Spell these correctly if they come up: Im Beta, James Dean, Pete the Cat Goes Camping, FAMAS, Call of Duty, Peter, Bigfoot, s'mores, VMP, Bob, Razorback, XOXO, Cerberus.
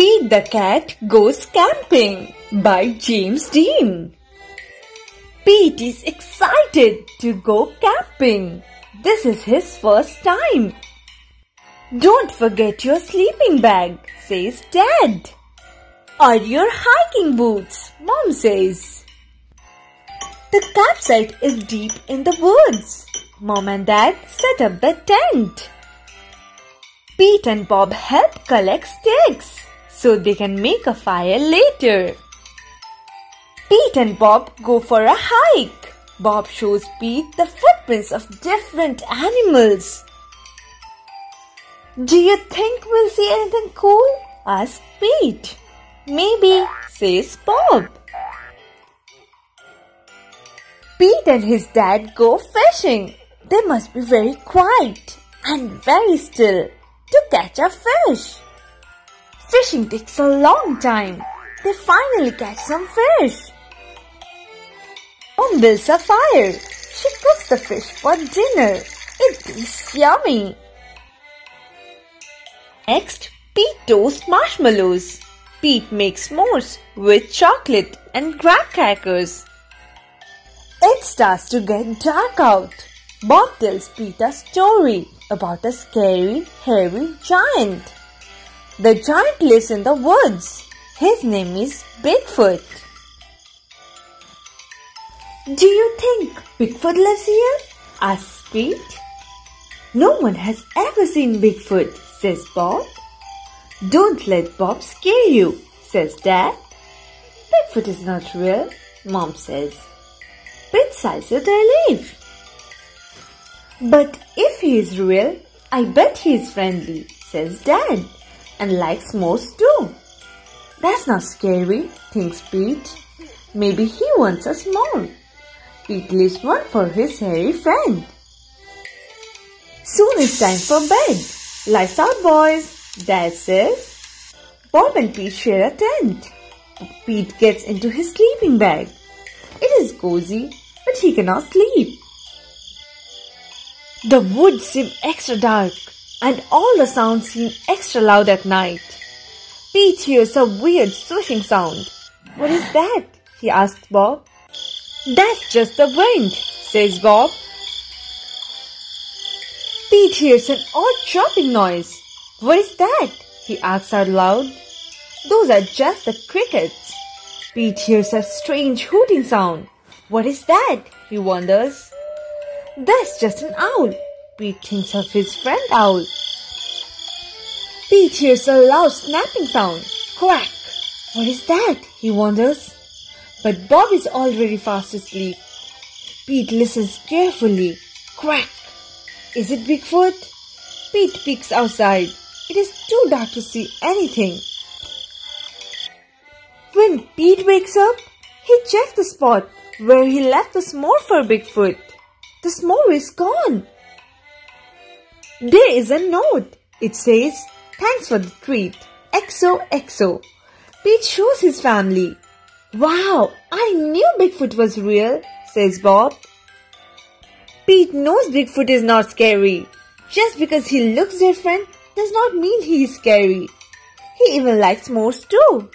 Pete the Cat Goes Camping by James Dean. Pete is excited to go camping. This is his first time. "Don't forget your sleeping bag," says Dad. "Or your hiking boots," Mom says. The campsite is deep in the woods. Mom and Dad set up the tent. Pete and Bob help collect sticks so they can make a fire later. Pete and Bob go for a hike. Bob shows Pete the footprints of different animals. "Do you think we'll see anything cool?" asks Pete. "Maybe," says Bob. Pete and his dad go fishing. They must be very quiet and very still to catch a fish. Fishing takes a long time. They finally catch some fish. Mom builds a fire. She cooks the fish for dinner. It tastes yummy. Next, Pete toasts marshmallows. Pete makes s'mores with chocolate and graham crackers. It starts to get dark out. Bob tells Pete a story about a scary, hairy giant. The giant lives in the woods. His name is Bigfoot. "Do you think Bigfoot lives here?" asks Pete. "No one has ever seen Bigfoot," says Bob. "Don't let Bob scare you," says Dad. "Bigfoot is not real," Mom says. Pete sighs a relief. "But if he is real, I bet he is friendly," says Dad, "and likes s'mores too." "That's not scary," thinks Pete. "Maybe he wants a s'more." Pete leaves one for his hairy friend. Soon it's time for bed. "Lights out, boys," Dad says. Bob and Pete share a tent. Pete gets into his sleeping bag. It is cozy, but he cannot sleep. The woods seem extra dark, and all the sounds seem extra loud at night. Pete hears a weird swishing sound. "What is that?" he asks Bob. "That's just the wind," says Bob. Pete hears an odd chopping noise. "What is that?" he asks out loud. "Those are just the crickets." Pete hears a strange hooting sound. "What is that?" he wonders. "That's just an owl." Pete thinks of his friend Owl. Pete hears a loud snapping sound. "Quack!" "What is that?" he wonders. But Bob is already fast asleep. Pete listens carefully. "Quack!" Is it Bigfoot? Pete peeks outside. It is too dark to see anything. When Pete wakes up, he checks the spot where he left the s'more for Bigfoot. The s'more is gone. There is a note. It says, "Thanks for the treat. XOXO." Pete shows his family. "Wow, I knew Bigfoot was real," says Bob. Pete knows Bigfoot is not scary. Just because he looks different does not mean he is scary. He even likes s'mores too.